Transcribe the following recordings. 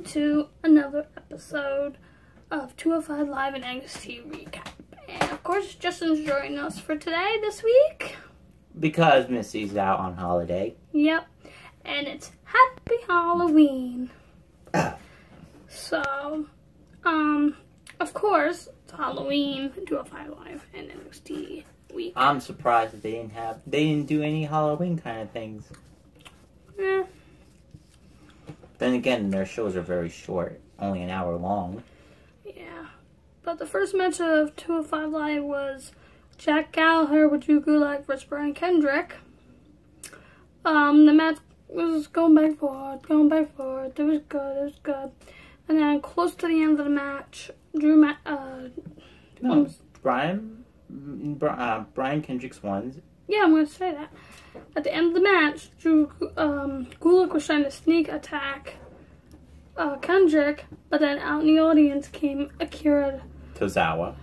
welcome to another episode of 205 Live and NXT Recap. And of course, Justin's joining us for today, this week. Because Missy's out on holiday. Yep. And it's Happy Halloween. So, of course, it's Halloween, 205 Live and NXT Week. I'm surprised that they didn't do any Halloween kind of things. Yeah. Then again, their shows are very short, only an hour long. Yeah. But the first match of 205 Live was Jack Gallagher with Drew Gulak versus Brian Kendrick. The match was going back forward. It was good. And then close to the end of the match, Brian Kendrick's won. Yeah, I'm going to say that. At the end of the match, Gulak was trying to sneak attack Kendrick, but then out in the audience came Akira Tozawa.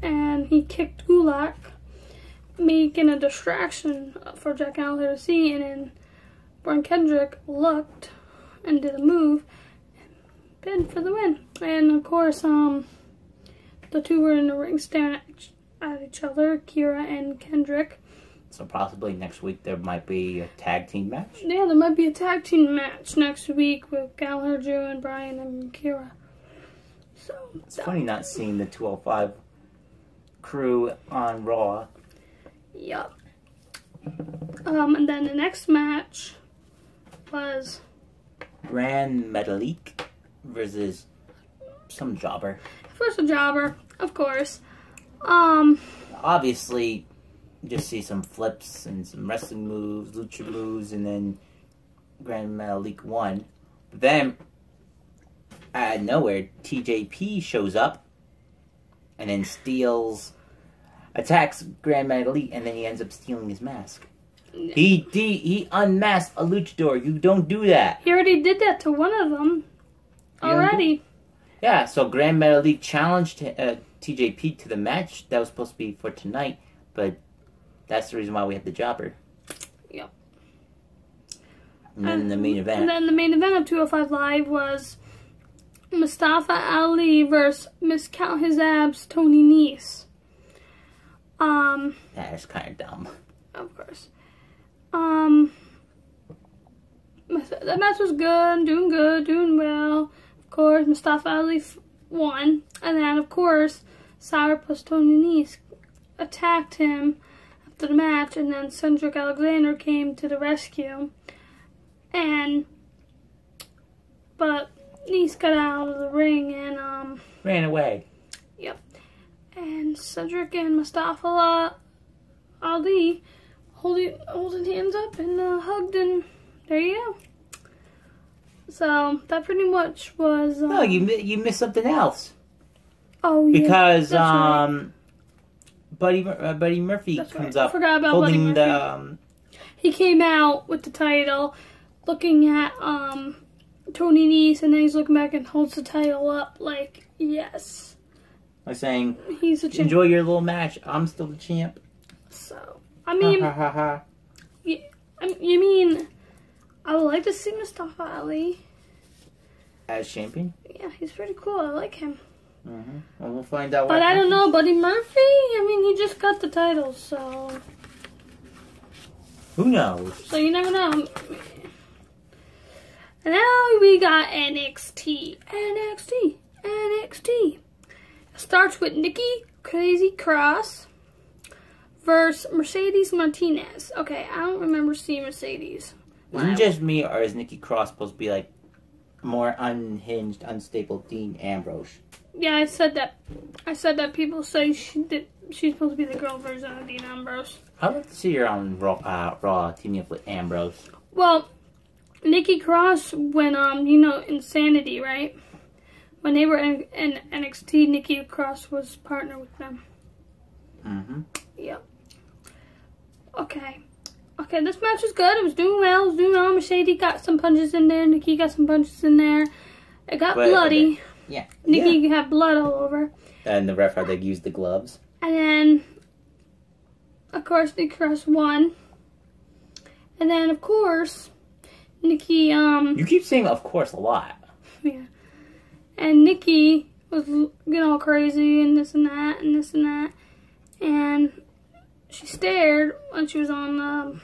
And he kicked Gulak, making a distraction for Jack Gallagher to see, and then Brian Kendrick looked and did a move and bid for the win. And of course, the two were in the ring staring at each other, Akira and Kendrick. So possibly next week there might be a tag team match? Yeah, there might be a tag team match next week with Gallagher, Drew, and Brian, and Akira. So it's funny not seeing the 205 crew on Raw. Yup. And then the next match was Gran Metalik versus some jobber. First a jobber, of course. Obviously, just see some flips and some wrestling moves, lucha moves, and then Gran Metalik won. But then, out of nowhere, TJP shows up and then attacks Gran Metalik, and then he ends up stealing his mask. No. He unmasked a luchador. You don't do that. He already did that to one of them. Already. Yeah, so Gran Metalik challenged TJP to the match that was supposed to be for tonight, but that's the reason why we had the jobber. Yep. And then the main event. And then the main event of 205 Live was Mustafa Ali versus Miscount His Abs Tony Nese. That is kind of dumb. Of course. That match was good, doing well. Of course, Mustafa Ali won. And then, of course, Sour plus Tony Nese attacked him after the match, and then Cedric Alexander came to the rescue. But Nese got out of the ring and ran away. Yep. And Cedric and Mustafa Ali holding hands up and hugged, and there you go. So that pretty much was. No, you missed something else. Oh yeah. Because right. Buddy Murphy comes up. I forgot about holding Buddy Murphy. He came out with the title, looking at Tony Nese, and then he's looking back and holds the title up like, yes. Like saying, he's the champ. Enjoy your little match. I'm still the champ. So, I mean, you mean, I would like to see Mustafa Ali as champion? Yeah, he's pretty cool. I like him. Mm-hmm. Well, we'll find out. But I don't know, Buddy Murphy? I mean, he just got the title, so who knows? So you never know. And now we got NXT. NXT. NXT. It starts with Nikki Cross versus Mercedes Martinez. Okay, I don't remember seeing Mercedes. Isn't it just me, or is Nikki Cross supposed to be like more unhinged, unstable Dean Ambrose? Yeah, I said that people say she's supposed to be the girl version of Dean Ambrose. I'd like to see her on Raw teaming up with Ambrose. Well, Nikki Cross, when, Insanity, right? When they were in NXT, Nikki Cross was partner with them. Mm-hmm. Yep. Okay, this match was good. It was doing well. Mercedes got some punches in there. Nikki got some punches in there. It got bloody. Okay. Yeah. Nikki had blood all over. And the ref had to use the gloves. And then, of course, Nikki Cross won. And then, of course, Nikki. You keep saying "of course" a lot. WrestleMania. And Nikki was getting all crazy and this and that and this and that. And she stared when she was on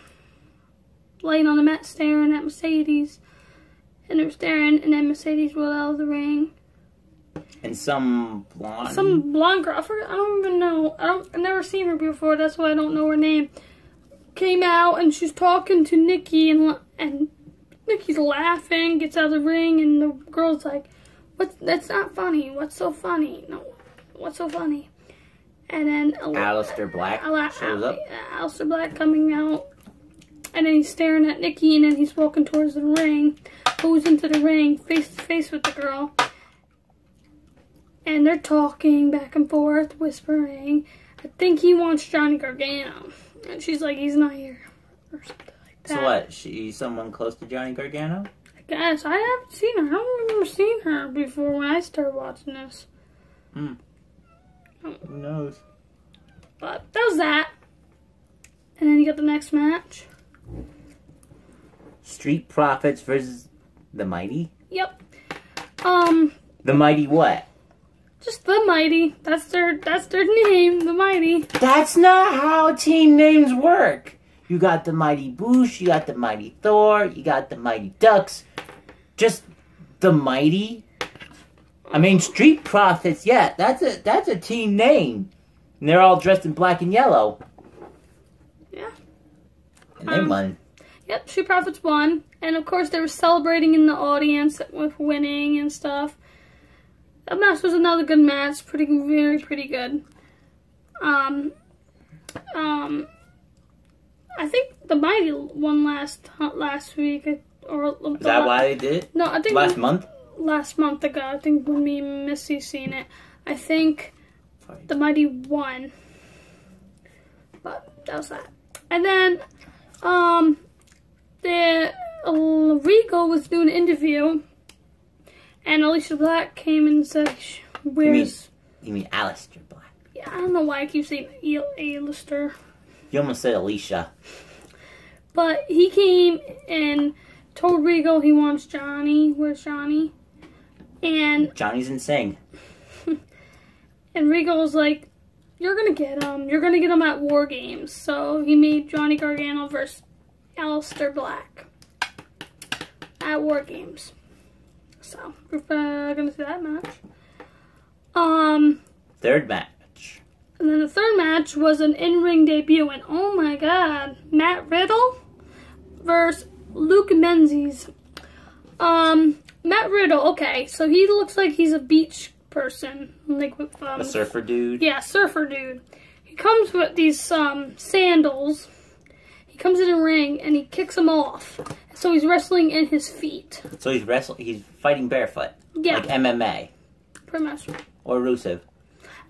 laying on the mat staring at Mercedes. And they were staring, and then Mercedes rolled out of the ring. And some blonde girl, I don't even know, I've never seen her before, that's why I don't know her name, came out, and she's talking to Nikki, and Nikki's laughing, gets out of the ring, and the girl's like, "What? That's not funny, what's so funny, no, what's so funny?" And then Aleister Black shows up. Aleister Black coming out, and then he's staring at Nikki, and then he's walking towards the ring, goes into the ring, face to face with the girl. And they're talking back and forth, whispering. I think he wants Johnny Gargano. And she's like, "He's not here." Or something like that. So what? She's someone close to Johnny Gargano? I guess. I haven't seen her. I don't remember seeing her before when I started watching this. Hmm. Who knows? But that was that. And then you got the next match. Street Profits versus the Mighty? Yep. The Mighty what? Just the Mighty. That's their name, the Mighty. That's not how team names work. You got the Mighty Boosh, you got the Mighty Thor, you got the Mighty Ducks. Just the Mighty. I mean, Street Profits, yeah, that's a team name. And they're all dressed in black and yellow. Yeah. And they won. Yep, Street Profits won. And of course they were celebrating in the audience with winning and stuff. That match was another good match, very, pretty good. I think the Mighty won last week, or is that why they did it? No, I think last month ago. I think when me and Missy seen it, I think the Mighty won. But that was that. And then, Regal was doing an interview. And Aleister Black came and said, "Where's..." You mean Aleister Black. Yeah, I don't know why I keep saying Aleister. You almost said Alicia. But he came and told Regal he wants Johnny. Where's Johnny? And... Johnny's insane. And Regal's like, "You're going to get him. You're going to get him at War Games." So he made Johnny Gargano versus Aleister Black at War Games. So, we're going to see that match. Third match. And then the third match was an in-ring debut. And oh my god, Matt Riddle versus Luke Menzies. Matt Riddle, okay. So, he looks like he's a beach person. Like with, a surfer dude? Yeah, surfer dude. He comes with these sandals. He comes in a ring and he kicks them off. So he's wrestling in his feet. So he's wrestling. He's fighting barefoot. Yeah. Like MMA. Pretty much. Or Rusev.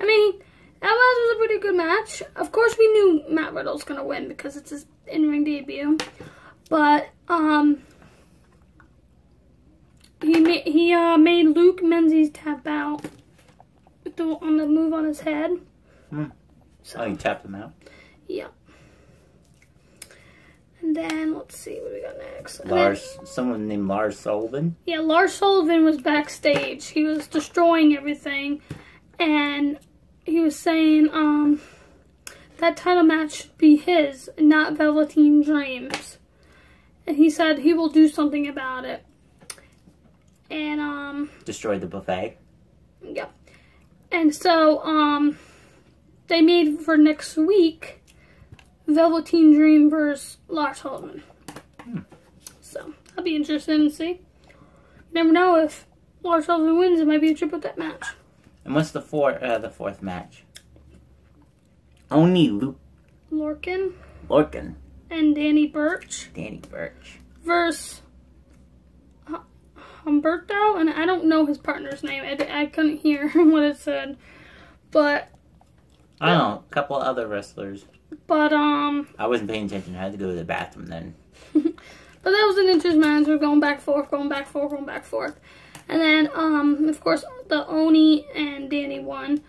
I mean, that was a pretty good match. Of course, we knew Matt Riddle's gonna win because it's his in-ring debut. But he made Luke Menzies tap out with on the move on his head. Hmm. So he tapped him out. Yeah. And then, let's see, what do we got next? Someone named Lars Sullivan? Yeah, Lars Sullivan was backstage. He was destroying everything. And he was saying that title match should be his, not Velveteen Dream's. And he said he will do something about it. And, destroyed the buffet? Yeah. And so, they made for next week... Velveteen Dream versus Lars Sullivan. Hmm. So, I'll be interested to see. Never know, if Lars Sullivan wins, it might be a triple threat match. And what's the fourth match? Only Luke Lorcan. And Danny Burch. Versus Humberto, and I don't know his partner's name. I couldn't hear what it said. But... I don't know, a couple other wrestlers. But, I wasn't paying attention. I had to go to the bathroom then. But that was an interesting match. We're going back forth. And then, of course, the Oni and Danny won.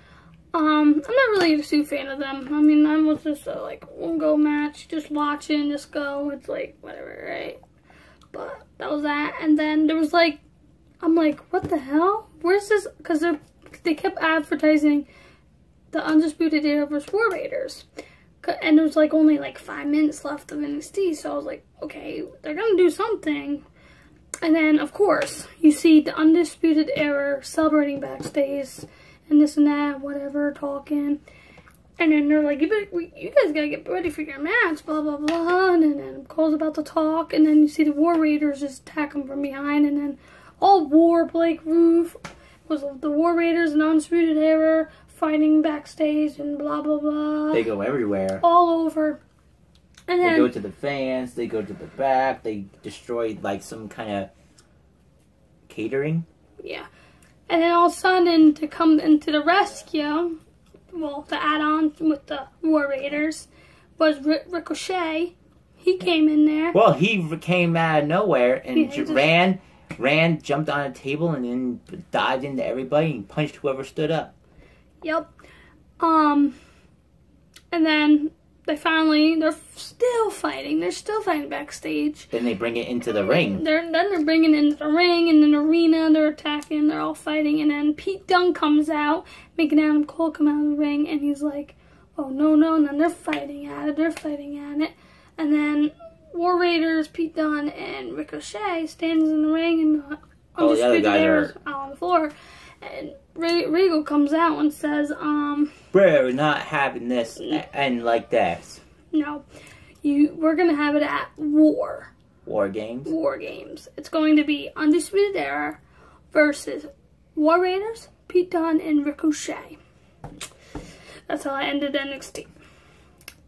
I'm not really a super fan of them. I mean, I was just a, like, one-go match. Just watching, just go. It's like, whatever, right? But that was that. And then there was, like, I'm like, what the hell? Where's this? Because they kept advertising the Undisputed Era versus War Raiders. And there was like only like 5 minutes left of NXT. So I was like, okay, they're going to do something. And then, of course, you see the Undisputed Era celebrating backstage and this and that, whatever, talking. And then they're like, you guys got to get ready for your match, blah, blah, blah. And then Cole's about to talk. And then you see the War Raiders just attack him from behind. And then all war Blake Roof was the War Raiders and Undisputed Era fighting backstage and blah, blah, blah. They go everywhere. All over. And then, they go to the fans, they go to the back, they destroyed like some kind of catering. Yeah. And then all of a sudden to come into the rescue, well, the add-on with the War Raiders was Ricochet. He came in there. Well, he came out of nowhere and ran, jumped on a table and then dived into everybody and punched whoever stood up. Yep. And then they finally, they're still fighting. They're still fighting backstage. Then they bring it into the ring. Then they're bringing it into the ring and an arena. They're attacking. They're all fighting. And then Pete Dunne comes out, making Adam Cole come out of the ring. And he's like, oh, no, no. And then they're fighting at it. They're fighting at it. And then War Raiders, Pete Dunne, and Ricochet stands in the ring. And Undisputed Era's out on the floor. And Regal comes out and says, we're not having this and like this. No. We're going to have it at War. War Games? War Games. It's going to be Undisputed Era versus War Raiders, Pete Dunne, and Ricochet. That's how I ended NXT.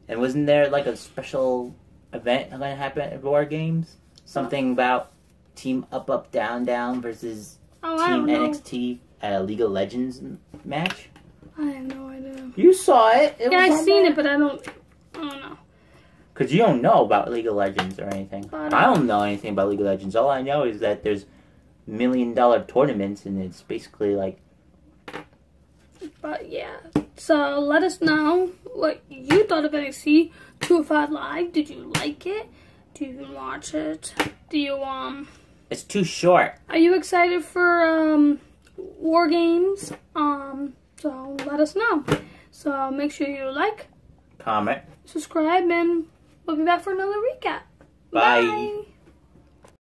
And wasn't there like a special event going to happen at War Games? Something about Team Up Up Down Down versus Team NXT? Know. At a League of Legends match? I have no idea. You saw it. Yeah, I've seen it, but I don't know. Because you don't know about League of Legends or anything. I don't know anything about League of Legends. All I know is that there's $1 million tournaments, and it's basically like... But yeah. So let us know what you thought of NXT 205 Live. Did you like it? Do you watch it? Do you, It's too short. Are you excited for, War Games? So let us know. So make sure you like, comment, subscribe, and we'll be back for another recap. Bye. Bye.